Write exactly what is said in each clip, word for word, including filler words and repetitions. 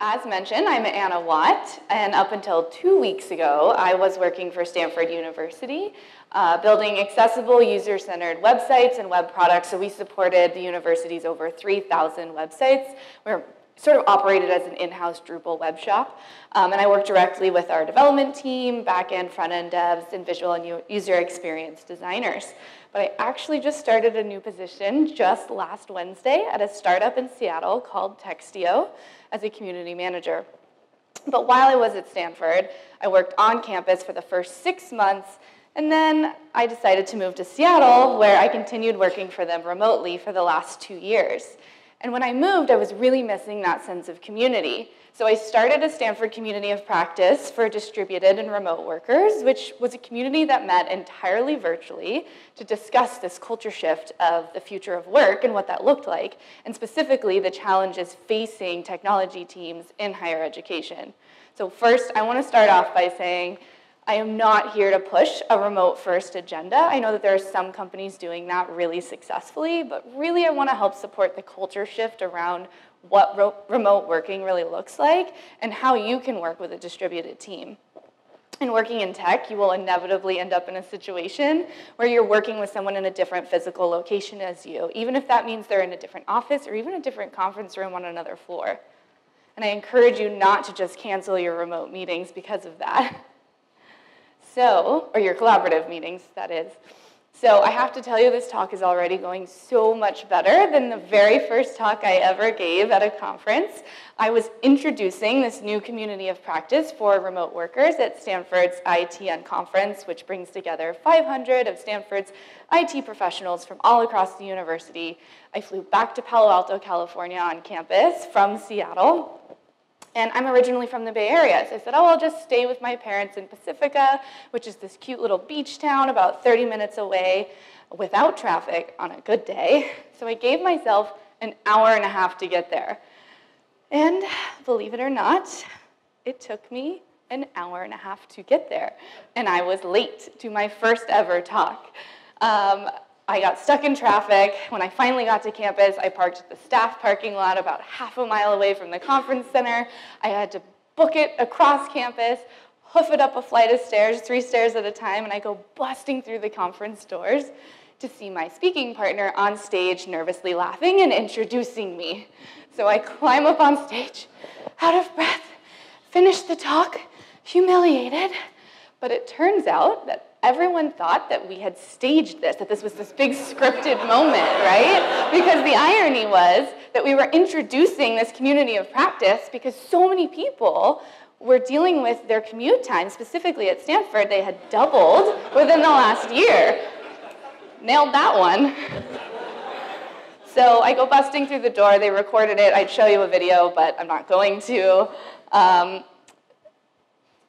As mentioned, I'm Anna Watt, and up until two weeks ago, I was working for Stanford University, uh, building accessible, user-centered websites and web products. So we supported the university's over three thousand websites. We were sort of operated as an in-house Drupal web shop, um, and I worked directly with our development team, back-end, front-end devs, and visual and user experience designers. But I actually just started a new position just last Wednesday at a startup in Seattle called Textio as a community manager. But while I was at Stanford, I worked on campus for the first six months, and then I decided to move to Seattle, where I continued working for them remotely for the last two years. And when I moved, I was really missing that sense of community. So I started a Stanford community of practice for distributed and remote workers, which was a community that met entirely virtually to discuss this culture shift of the future of work and what that looked like, and specifically the challenges facing technology teams in higher education. So first, I want to start off by saying, I am not here to push a remote-first agenda. I know that there are some companies doing that really successfully, but really I want to help support the culture shift around what remote working really looks like and how you can work with a distributed team. And working in tech, you will inevitably end up in a situation where you're working with someone in a different physical location as you, even if that means they're in a different office or even a different conference room on another floor. And I encourage you not to just cancel your remote meetings because of that. So, or your collaborative meetings, that is. So I have to tell you, this talk is already going so much better than the very first talk I ever gave at a conference. I was introducing this new community of practice for remote workers at Stanford's I T N conference, which brings together five hundred of Stanford's I T professionals from all across the university. I flew back to Palo Alto, California on campus from Seattle. And I'm originally from the Bay Area, so I said, oh, I'll just stay with my parents in Pacifica, which is this cute little beach town about thirty minutes away without traffic on a good day. So I gave myself an hour and a half to get there. And believe it or not, it took me an hour and a half to get there. And I was late to my first ever talk. Um, I got stuck in traffic. When I finally got to campus, I parked at the staff parking lot about half a mile away from the conference center. I had to book it across campus, hoof it up a flight of stairs, three stairs at a time, and I go busting through the conference doors to see my speaking partner on stage nervously laughing and introducing me. So I climb up on stage, out of breath, finish the talk, humiliated. But it turns out that everyone thought that we had staged this, that this was this big scripted moment, right? Because the irony was that we were introducing this community of practice because so many people were dealing with their commute time, specifically at Stanford. They had doubled within the last year. Nailed that one. So I go busting through the door. They recorded it. I'd show you a video, but I'm not going to. Um,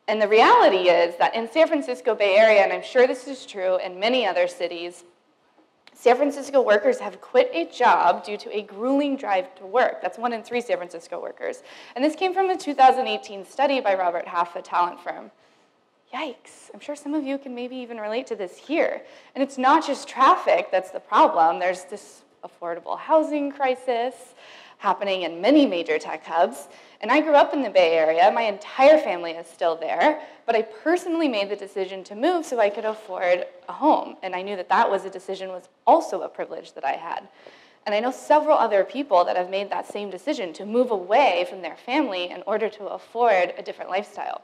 And the reality is that in San Francisco Bay Area, and I'm sure this is true in many other cities, San Francisco workers have quit a job due to a grueling drive to work. That's one in three San Francisco workers. And this came from a two thousand eighteen study by Robert Half, a talent firm. Yikes, I'm sure some of you can maybe even relate to this here. And it's not just traffic that's the problem. There's this affordable housing crisis happening in many major tech hubs. And I grew up in the Bay Area. My entire family is still there. But I personally made the decision to move so I could afford a home. And I knew that that was a decision, was also a privilege that I had. And I know several other people that have made that same decision to move away from their family in order to afford a different lifestyle.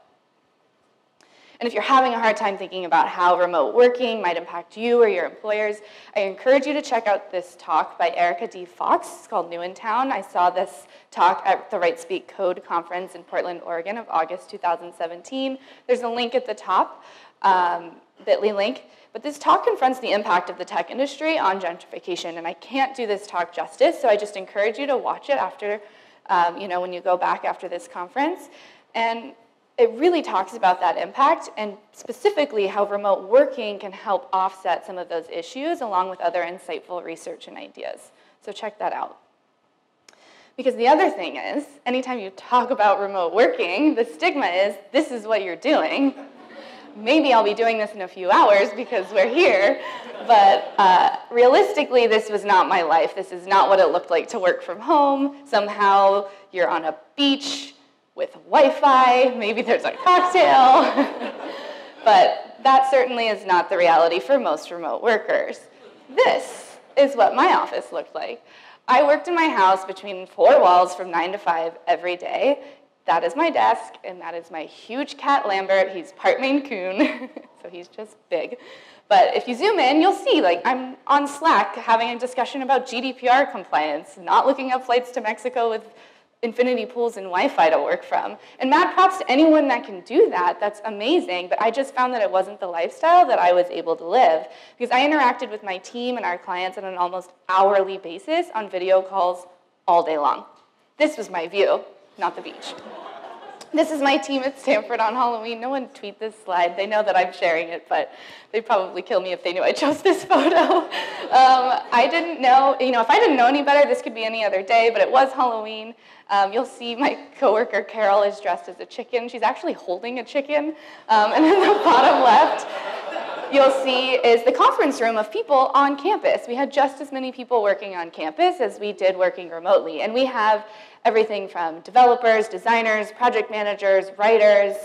And if you're having a hard time thinking about how remote working might impact you or your employers, I encourage you to check out this talk by Erica D. Fox. It's called New in Town. I saw this talk at the Right Speak Code Conference in Portland, Oregon of August two thousand seventeen. There's a link at the top, um, bit dot L Y link. But this talk confronts the impact of the tech industry on gentrification. And I can't do this talk justice, so I just encourage you to watch it after, um, you know, when you go back after this conference. And it really talks about that impact and specifically how remote working can help offset some of those issues along with other insightful research and ideas. So check that out. Because the other thing is, anytime you talk about remote working, the stigma is, this is what you're doing. Maybe I'll be doing this in a few hours because we're here, but uh, realistically, this was not my life. This is not what it looked like to work from home. Somehow, you're on a beach with Wi-Fi, maybe there's a cocktail. But that certainly is not the reality for most remote workers. This is what my office looked like. I worked in my house between four walls from nine to five every day. That is my desk, and that is my huge cat, Lambert. He's part Maine Coon, so he's just big. But if you zoom in, you'll see like I'm on Slack having a discussion about G D P R compliance, not looking up flights to Mexico with infinity pools and Wi-Fi to work from. And mad props to anyone that can do that. That's amazing. But I just found that it wasn't the lifestyle that I was able to live, because I interacted with my team and our clients on an almost hourly basis on video calls all day long. This was my view, not the beach. This is my team at Stanford on Halloween. No one tweet this slide. They know that I'm sharing it, but they'd probably kill me if they knew I chose this photo. um, I didn't know, you know, if I didn't know any better, this could be any other day, but it was Halloween. Um, you'll see my coworker, Carol, is dressed as a chicken. She's actually holding a chicken. Um, and in the bottom left, you'll see is the conference room of people on campus. We had just as many people working on campus as we did working remotely. And we have everything from developers, designers, project managers, writers,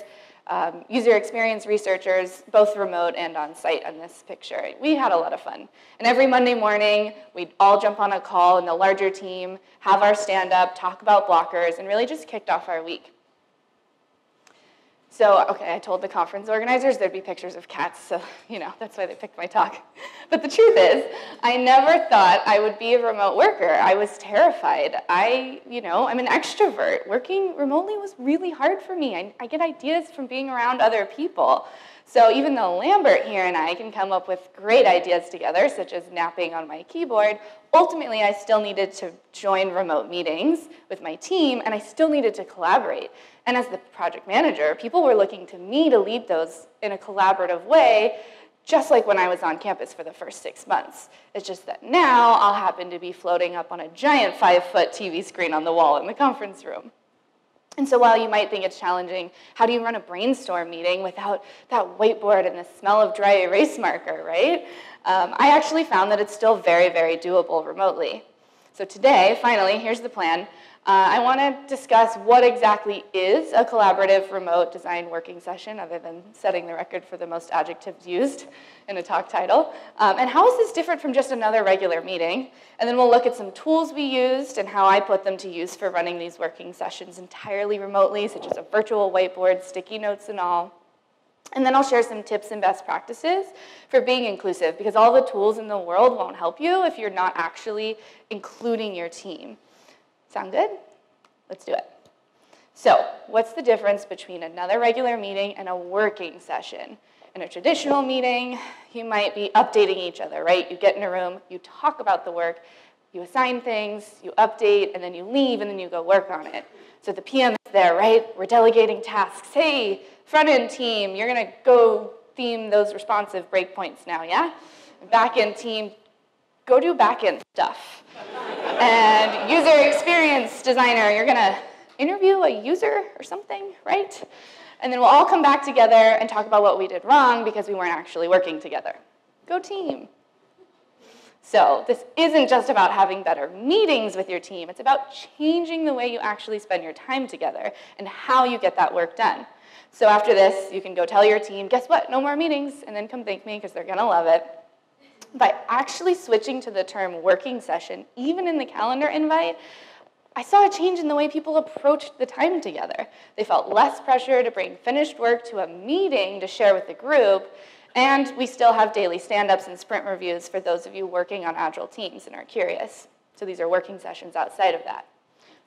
um, user experience researchers, both remote and on site on this picture. We had a lot of fun. And every Monday morning, we'd all jump on a call in the larger team, have our stand up, talk about blockers, and really just kicked off our week. So, okay, I told the conference organizers there'd be pictures of cats, so, you know, that's why they picked my talk. But the truth is, I never thought I would be a remote worker. I was terrified. I, you know, I'm an extrovert. Working remotely was really hard for me. I, I get ideas from being around other people. So even though Lambert here and I can come up with great ideas together, such as napping on my keyboard, ultimately I still needed to join remote meetings with my team, and I still needed to collaborate. And as the project manager, people were looking to me to lead those in a collaborative way, just like when I was on campus for the first six months. It's just that now I'll happen to be floating up on a giant five-foot T V screen on the wall in the conference room. And so while you might think it's challenging, how do you run a brainstorm meeting without that whiteboard and the smell of dry erase marker, right? Um, I actually found that it's still very, very doable remotely. So today, finally, here's the plan. Uh, I want to discuss what exactly is a collaborative remote design working session, other than setting the record for the most adjectives used in a talk title. Um, and how is this different from just another regular meeting? And then we'll look at some tools we used and how I put them to use for running these working sessions entirely remotely, such as a virtual whiteboard, sticky notes and all. And then I'll share some tips and best practices for being inclusive, because all the tools in the world won't help you if you're not actually including your team. Sound good? Let's do it. So, what's the difference between another regular meeting and a working session? In a traditional meeting, you might be updating each other, right? You get in a room, you talk about the work, you assign things, you update, and then you leave, and then you go work on it. So the P M is there, right? We're delegating tasks. Hey, front-end team, you're going to go theme those responsive breakpoints now, yeah? Back-end team, go do back-end stuff. And user experience designer, you're going to interview a user or something, right? And then we'll all come back together and talk about what we did wrong because we weren't actually working together. Go team. So this isn't just about having better meetings with your team. It's about changing the way you actually spend your time together and how you get that work done. So after this, you can go tell your team, guess what, no more meetings, and then come thank me because they're going to love it. By actually switching to the term working session, even in the calendar invite, I saw a change in the way people approached the time together. They felt less pressure to bring finished work to a meeting to share with the group. And we still have daily stand-ups and sprint reviews for those of you working on agile teams and are curious. So these are working sessions outside of that.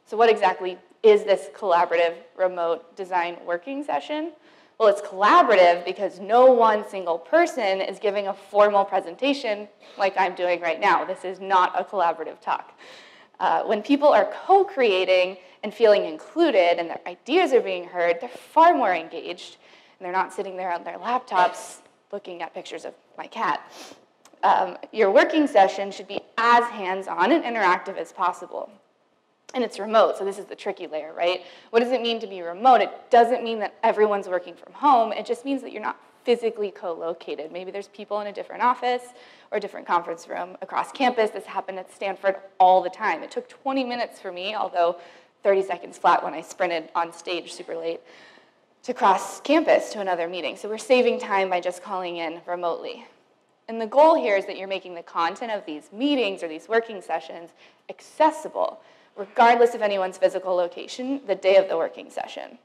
So what exactly is this collaborative remote design working session? Well, it's collaborative because no one single person is giving a formal presentation like I'm doing right now. This is not a collaborative talk. Uh, when people are co-creating and feeling included and their ideas are being heard, they're far more engaged, and they're not sitting there on their laptops looking at pictures of my cat. Um, your working session should be as hands-on and interactive as possible. And it's remote, so this is the tricky layer, right? What does it mean to be remote? It doesn't mean that everyone's working from home. It just means that you're not physically co-located. Maybe there's people in a different office or a different conference room across campus. This happened at Stanford all the time. It took twenty minutes for me, although thirty seconds flat when I sprinted on stage super late to cross campus to another meeting. So we're saving time by just calling in remotely. And the goal here is that you're making the content of these meetings or these working sessions accessible, regardless of anyone's physical location, the day of the working session.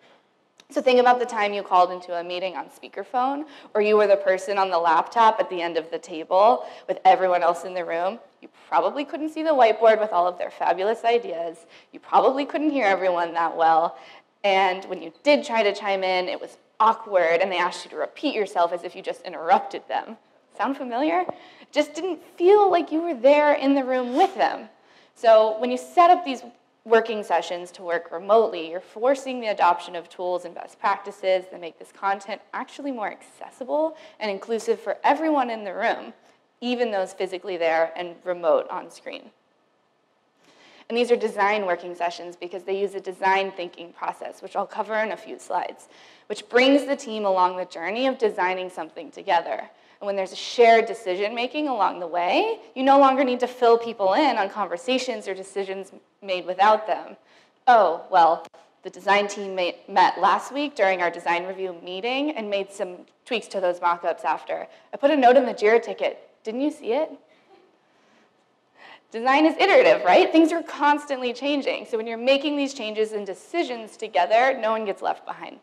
So think about the time you called into a meeting on speakerphone, or you were the person on the laptop at the end of the table with everyone else in the room. You probably couldn't see the whiteboard with all of their fabulous ideas. You probably couldn't hear everyone that well. And when you did try to chime in, it was awkward, and they asked you to repeat yourself as if you just interrupted them. Sound familiar? Just didn't feel like you were there in the room with them. So when you set up these working sessions to work remotely, you're forcing the adoption of tools and best practices that make this content actually more accessible and inclusive for everyone in the room, even those physically there and remote on screen. And these are design working sessions because they use a design thinking process, which I'll cover in a few slides, which brings the team along the journey of designing something together. And when there's a shared decision-making along the way, you no longer need to fill people in on conversations or decisions made without them. Oh, well, the design team met last week during our design review meeting and made some tweaks to those mock-ups after. I put a note in the Jira ticket. Didn't you see it? Design is iterative, right? Things are constantly changing. So when you're making these changes and decisions together, no one gets left behind.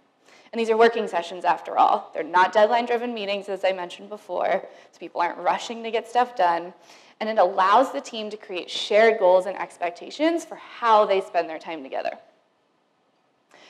And these are working sessions, after all. They're not deadline-driven meetings, as I mentioned before, so people aren't rushing to get stuff done. And it allows the team to create shared goals and expectations for how they spend their time together.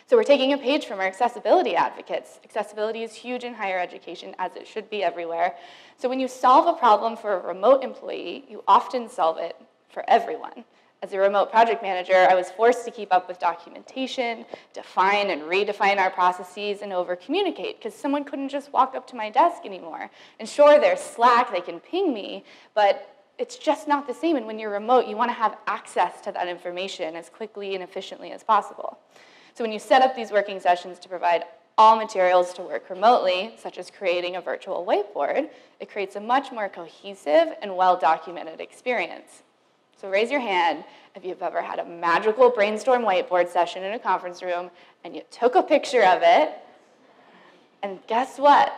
So we're taking a page from our accessibility advocates. Accessibility is huge in higher education, as it should be everywhere. So when you solve a problem for a remote employee, you often solve it for everyone. As a remote project manager, I was forced to keep up with documentation, define and redefine our processes, and over-communicate, because someone couldn't just walk up to my desk anymore. And sure, there's Slack, they can ping me, but it's just not the same. And when you're remote, you want to have access to that information as quickly and efficiently as possible. So when you set up these working sessions to provide all materials to work remotely, such as creating a virtual whiteboard, it creates a much more cohesive and well-documented experience. So raise your hand if you've ever had a magical brainstorm whiteboard session in a conference room and you took a picture of it, and guess what?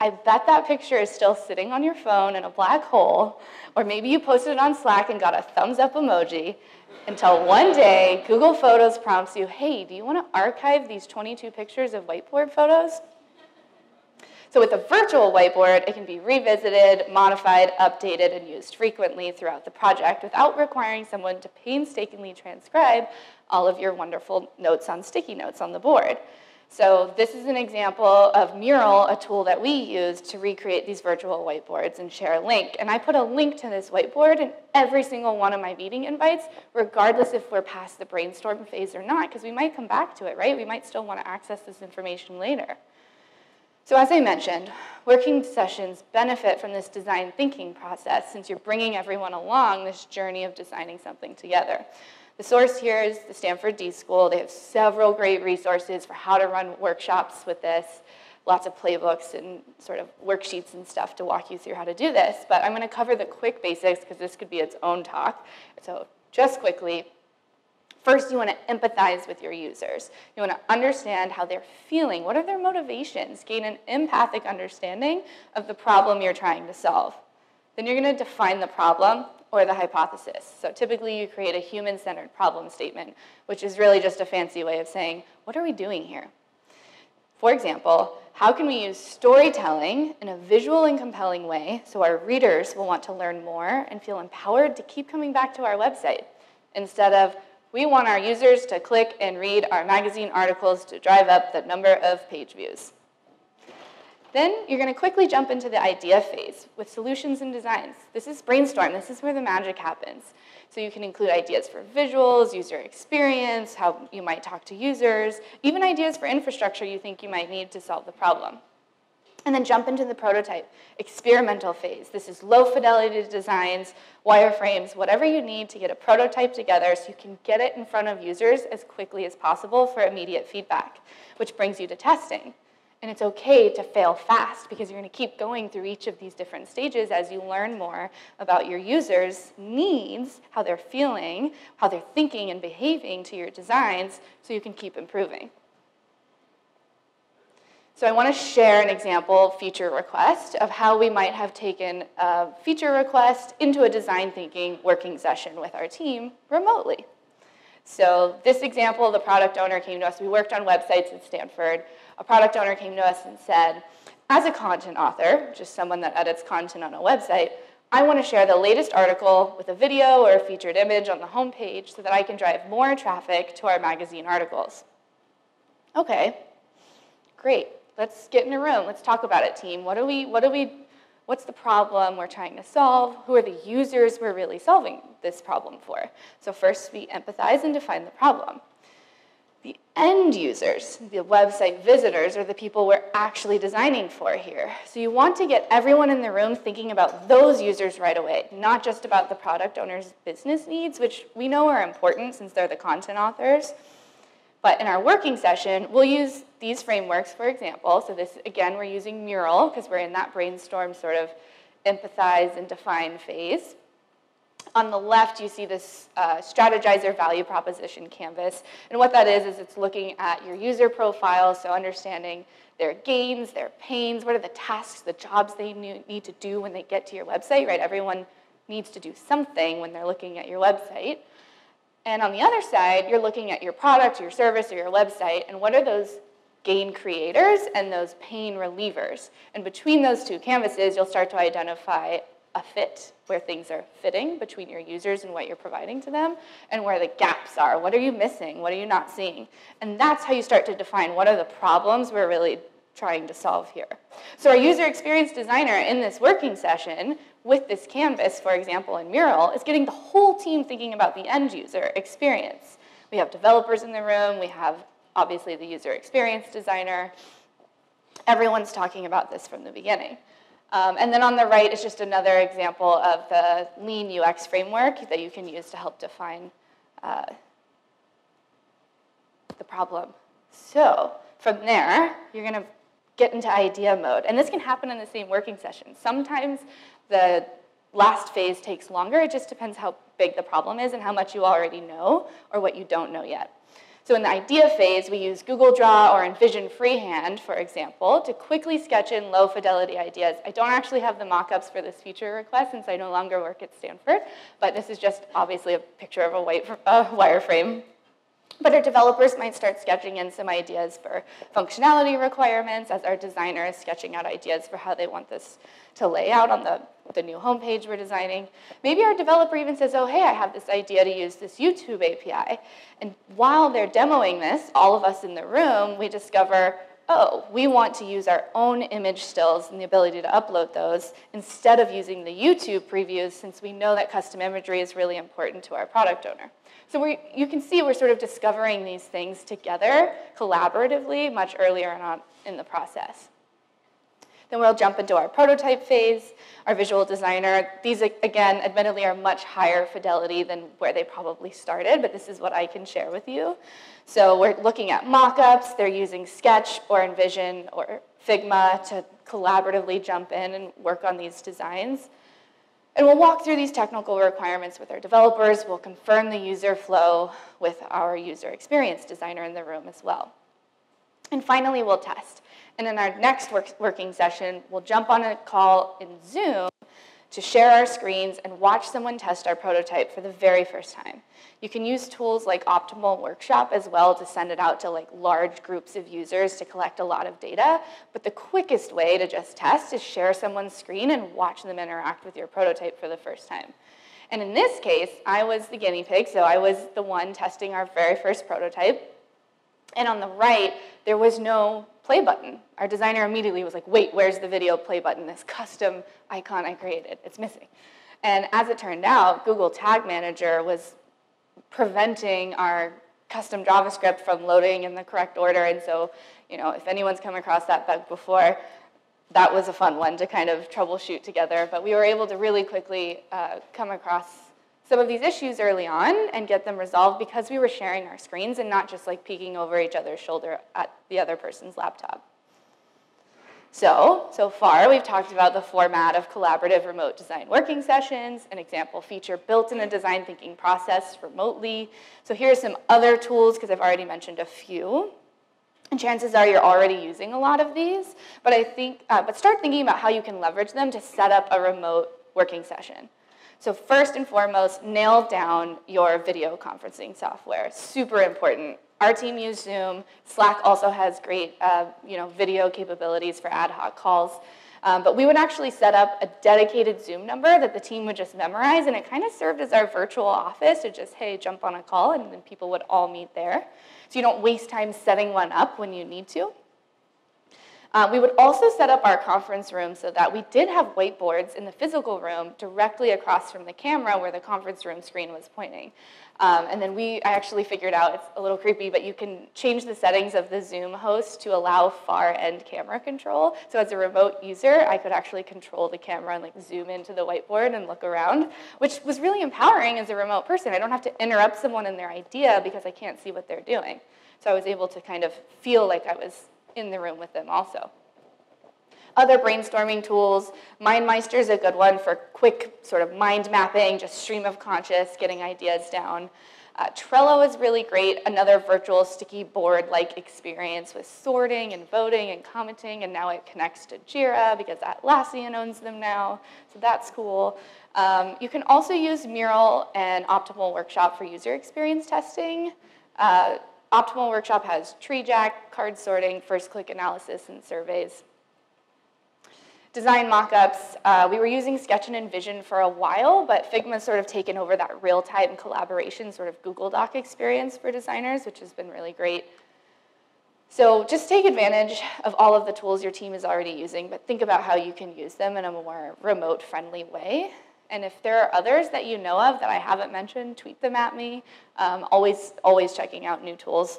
I bet that picture is still sitting on your phone in a black hole, or maybe you posted it on Slack and got a thumbs up emoji, until one day Google Photos prompts you, hey, do you want to archive these twenty-two pictures of whiteboard photos? So with a virtual whiteboard, it can be revisited, modified, updated, and used frequently throughout the project without requiring someone to painstakingly transcribe all of your wonderful notes on sticky notes on the board. So this is an example of Mural, a tool that we use to recreate these virtual whiteboards and share a link. And I put a link to this whiteboard in every single one of my meeting invites, regardless if we're past the brainstorm phase or not, because we might come back to it, right? We might still want to access this information later. So as I mentioned, working sessions benefit from this design thinking process since you're bringing everyone along this journey of designing something together. The source here is the Stanford D School. They have several great resources for how to run workshops with this, lots of playbooks and sort of worksheets and stuff to walk you through how to do this. But I'm going to cover the quick basics because this could be its own talk. So just quickly. First, you want to empathize with your users. You want to understand how they're feeling. What are their motivations? Gain an empathic understanding of the problem you're trying to solve. Then you're going to define the problem or the hypothesis. So typically, you create a human-centered problem statement, which is really just a fancy way of saying, what are we doing here? For example, how can we use storytelling in a visual and compelling way so our readers will want to learn more and feel empowered to keep coming back to our website, instead of, we want our users to click and read our magazine articles to drive up the number of page views. Then you're going to quickly jump into the idea phase with solutions and designs. This is brainstorm. This is where the magic happens. So you can include ideas for visuals, user experience, how you might talk to users, even ideas for infrastructure you think you might need to solve the problem. And then jump into the prototype, experimental phase. This is low fidelity designs, wireframes, whatever you need to get a prototype together so you can get it in front of users as quickly as possible for immediate feedback, which brings you to testing. And it's okay to fail fast, because you're going to keep going through each of these different stages as you learn more about your users' needs, how they're feeling, how they're thinking and behaving to your designs, so you can keep improving. So I want to share an example feature request of how we might have taken a feature request into a design thinking working session with our team remotely. So this example, the product owner came to us. We worked on websites at Stanford. A product owner came to us and said, as a content author, just someone that edits content on a website, I want to share the latest article with a video or a featured image on the homepage so that I can drive more traffic to our magazine articles. Okay, great. Let's get in a room. Let's talk about it, team. What do we, what do we, what's the problem we're trying to solve? Who are the users we're really solving this problem for? So first, we empathize and define the problem. The end users, the website visitors, are the people we're actually designing for here. So you want to get everyone in the room thinking about those users right away, not just about the product owner's business needs, which we know are important since they're the content authors. But in our working session, we'll use these frameworks, for example. So this, again, we're using Mural, because we're in that brainstorm sort of empathize and define phase. On the left, you see this uh, strategizer value proposition canvas. And what that is, is it's looking at your user profile, so understanding their gains, their pains, what are the tasks, the jobs they need to do when they get to your website, right? Everyone needs to do something when they're looking at your website. And on the other side, you're looking at your product, your service, or your website, and what are those gain creators and those pain relievers? And between those two canvases, you'll start to identify a fit, where things are fitting between your users and what you're providing to them, and where the gaps are. What are you missing? What are you not seeing? And that's how you start to define what are the problems we're really trying to solve here. So our user experience designer in this working session with this canvas, for example, in Mural, is getting the whole team thinking about the end user experience. We have developers in the room. We have, obviously, the user experience designer. Everyone's talking about this from the beginning. Um, and then on the right is just another example of the lean U X framework that you can use to help define uh, the problem. So from there, you're going to get into idea mode. And this can happen in the same working session. Sometimes the last phase takes longer. It just depends how big the problem is and how much you already know or what you don't know yet. So in the idea phase, we use Google Draw or InVision Freehand, for example, to quickly sketch in low-fidelity ideas. I don't actually have the mock-ups for this feature request since I no longer work at Stanford, but this is just obviously a picture of a white, uh, wireframe. But our developers might start sketching in some ideas for functionality requirements as our designer is sketching out ideas for how they want this to lay out on the, the new homepage we're designing. Maybe our developer even says, oh, hey, I have this idea to use this YouTube A P I. And while they're demoing this, all of us in the room, we discover, oh, we want to use our own image stills and the ability to upload those instead of using the YouTube previews, since we know that custom imagery is really important to our product owner. So we, you can see we're sort of discovering these things together, collaboratively, much earlier on in the process. Then we'll jump into our prototype phase, our visual designer. These, again, admittedly are much higher fidelity than where they probably started, but this is what I can share with you. So we're looking at mock-ups. They're using Sketch or Envision or Figma to collaboratively jump in and work on these designs. And we'll walk through these technical requirements with our developers. We'll confirm the user flow with our user experience designer in the room as well. And finally, we'll test. And in our next work working session, we'll jump on a call in Zoom to share our screens and watch someone test our prototype for the very first time. You can use tools like Optimal Workshop as well to send it out to like large groups of users to collect a lot of data. But the quickest way to just test is share someone's screen and watch them interact with your prototype for the first time. And in this case, I was the guinea pig, so I was the one testing our very first prototype. And on the right, there was no play button. Our designer immediately was like, wait, where's the video play button? This custom icon I created, it's missing. And as it turned out, Google Tag Manager was preventing our custom JavaScript from loading in the correct order. And so, you know, if anyone's come across that bug before, that was a fun one to kind of troubleshoot together. But we were able to really quickly uh, come across some of these issues early on and get them resolved because we were sharing our screens and not just like peeking over each other's shoulder at the other person's laptop. So, so far, we've talked about the format of collaborative remote design working sessions, an example feature built in a design thinking process remotely. So here are some other tools, because I've already mentioned a few. And chances are you're already using a lot of these. But I think, uh, but start thinking about how you can leverage them to set up a remote working session. So first and foremost, nail down your video conferencing software. Super important. Our team used Zoom. Slack also has great uh, you know, video capabilities for ad hoc calls. Um, but we would actually set up a dedicated Zoom number that the team would just memorize, and it kind of served as our virtual office. It just, hey, jump on a call, and then people would all meet there. So you don't waste time setting one up when you need to. Uh, we would also set up our conference room so that we did have whiteboards in the physical room directly across from the camera where the conference room screen was pointing. Um, and then we, I actually figured out, it's a little creepy, but you can change the settings of the Zoom host to allow far end camera control. So as a remote user, I could actually control the camera and like zoom into the whiteboard and look around, which was really empowering as a remote person. I don't have to interrupt someone in their idea because I can't see what they're doing. So I was able to kind of feel like I was in the room with them also. Other brainstorming tools, MindMeister is a good one for quick sort of mind mapping, just stream of conscious, getting ideas down. Uh, Trello is really great, another virtual sticky board-like experience with sorting and voting and commenting, and now it connects to Jira because Atlassian owns them now, so that's cool. Um, you can also use Mural and Optimal Workshop for user experience testing. Uh, Optimal Workshop has Treejack, card sorting, first-click analysis, and surveys. Design mockups. Uh, we were using Sketch and Envision for a while, but Figma's sort of taken over that real-time collaboration sort of Google Doc experience for designers, which has been really great. So just take advantage of all of the tools your team is already using, but think about how you can use them in a more remote-friendly way. And if there are others that you know of that I haven't mentioned, tweet them at me. Um, always, always checking out new tools.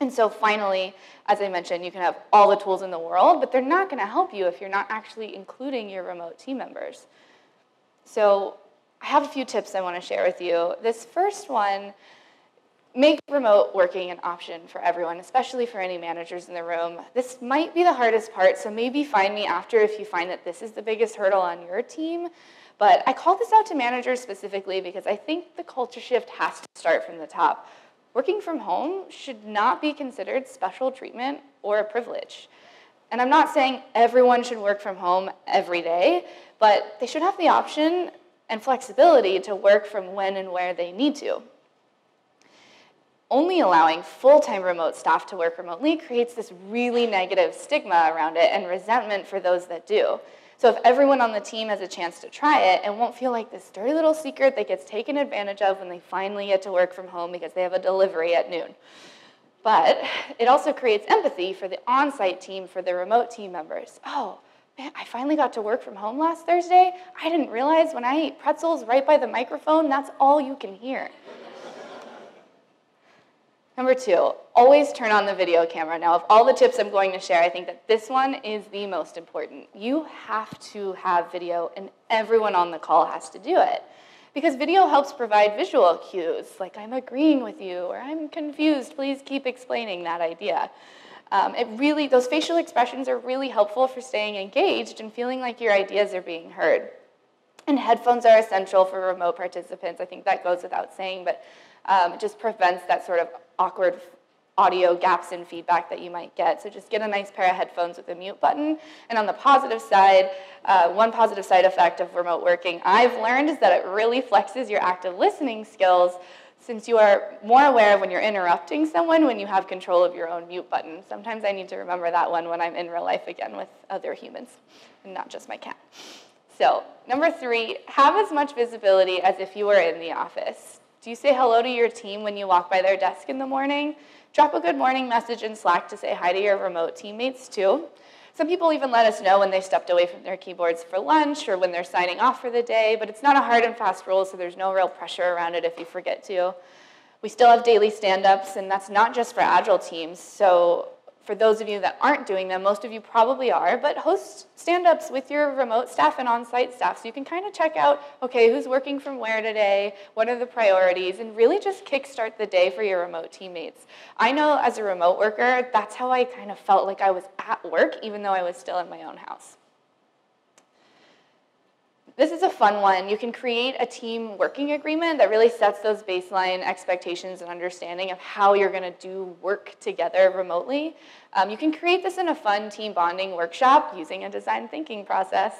And so finally, as I mentioned, you can have all the tools in the world, but they're not going to help you if you're not actually including your remote team members. So I have a few tips I want to share with you. This first one, make remote working an option for everyone, especially for any managers in the room. This might be the hardest part, so maybe find me after if you find that this is the biggest hurdle on your team. But I call this out to managers specifically because I think the culture shift has to start from the top. Working from home should not be considered special treatment or a privilege. And I'm not saying everyone should work from home every day, but they should have the option and flexibility to work from when and where they need to. Only allowing full-time remote staff to work remotely creates this really negative stigma around it and resentment for those that do. So if everyone on the team has a chance to try it, it won't feel like this dirty little secret that gets taken advantage of when they finally get to work from home because they have a delivery at noon. But it also creates empathy for the on-site team, for the remote team members. Oh, man, I finally got to work from home last Thursday. I didn't realize when I ate pretzels right by the microphone, that's all you can hear. Number two, always turn on the video camera. Now, of all the tips I'm going to share, I think that this one is the most important. You have to have video, and everyone on the call has to do it. Because video helps provide visual cues, like I'm agreeing with you, or I'm confused, please keep explaining that idea. Um, it really, those facial expressions are really helpful for staying engaged and feeling like your ideas are being heard. And headphones are essential for remote participants. I think that goes without saying, but um, it just prevents that sort of awkward audio gaps in feedback that you might get. So just get a nice pair of headphones with a mute button. And on the positive side, uh, one positive side effect of remote working I've learned is that it really flexes your active listening skills, since you are more aware of when you're interrupting someone when you have control of your own mute button. Sometimes I need to remember that one when I'm in real life again with other humans and not just my cat. So number three, have as much visibility as if you were in the office. Do you say hello to your team when you walk by their desk in the morning? Drop a good morning message in Slack to say hi to your remote teammates too. Some people even let us know when they stepped away from their keyboards for lunch or when they're signing off for the day, but it's not a hard and fast rule, so there's no real pressure around it if you forget to. We still have daily stand-ups, and that's not just for agile teams, so for those of you that aren't doing them, most of you probably are, but host stand-ups with your remote staff and on-site staff so you can kind of check out, okay, who's working from where today, what are the priorities, and really just kickstart the day for your remote teammates. I know as a remote worker, that's how I kind of felt like I was at work, even though I was still in my own house. This is a fun one. You can create a team working agreement that really sets those baseline expectations and understanding of how you're going to do work together remotely. Um, you can create this in a fun team bonding workshop using a design thinking process.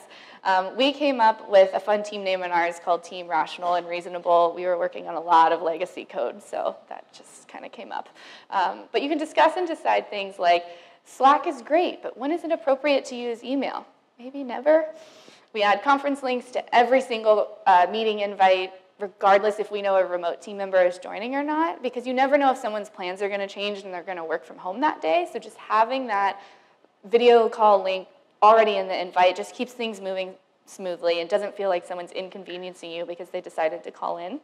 Um, we came up with a fun team name in ours called Team Rational and Reasonable. We were working on a lot of legacy code, so that just kind of came up. Um, but you can discuss and decide things like, Slack is great, but when is it appropriate to use email? Maybe never. We add conference links to every single uh, meeting invite, regardless if we know a remote team member is joining or not, because you never know if someone's plans are going to change and they're going to work from home that day. So just having that video call link already in the invite just keeps things moving smoothly and doesn't feel like someone's inconveniencing you because they decided to call in.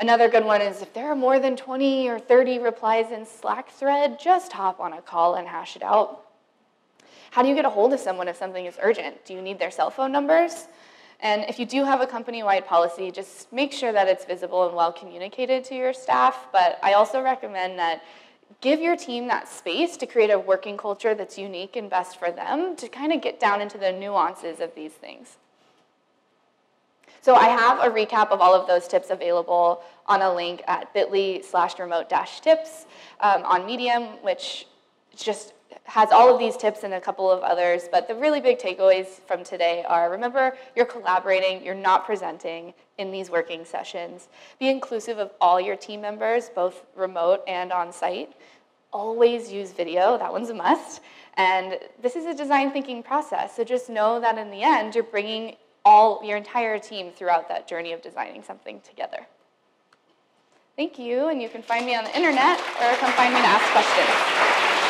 Another good one is if there are more than twenty or thirty replies in Slack thread, just hop on a call and hash it out. How do you get a hold of someone if something is urgent? Do you need their cell phone numbers? And if you do have a company-wide policy, just make sure that it's visible and well communicated to your staff. But I also recommend that give your team that space to create a working culture that's unique and best for them to kind of get down into the nuances of these things. So I have a recap of all of those tips available on a link at bit.ly slash remote dash tips um, on Medium, which just has all of these tips and a couple of others, but the really big takeaways from today are, remember, you're collaborating, you're not presenting in these working sessions. Be inclusive of all your team members, both remote and on-site. Always use video, that one's a must. And this is a design thinking process, so just know that in the end, you're bringing all your entire team throughout that journey of designing something together. Thank you, and you can find me on the internet, or come find me to ask questions.